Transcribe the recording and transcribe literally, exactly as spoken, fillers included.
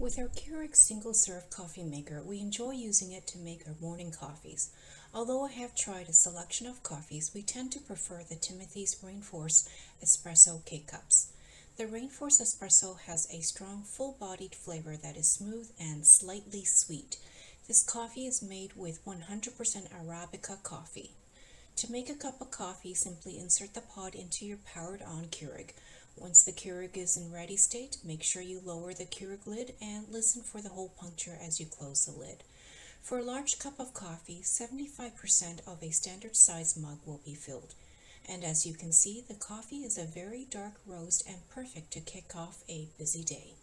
With our Keurig single-serve coffee maker, we enjoy using it to make our morning coffees. Although I have tried a selection of coffees, we tend to prefer the Timothy's Rainforest Espresso K-Cups. The Rainforest Espresso has a strong, full-bodied flavor that is smooth and slightly sweet. This coffee is made with one hundred percent Arabica coffee. To make a cup of coffee, simply insert the pod into your powered-on Keurig. Once the Keurig is in ready state, make sure you lower the Keurig lid and listen for the hole puncture as you close the lid. For a large cup of coffee, seventy-five percent of a standard size mug will be filled. And as you can see, the coffee is a very dark roast and perfect to kick off a busy day.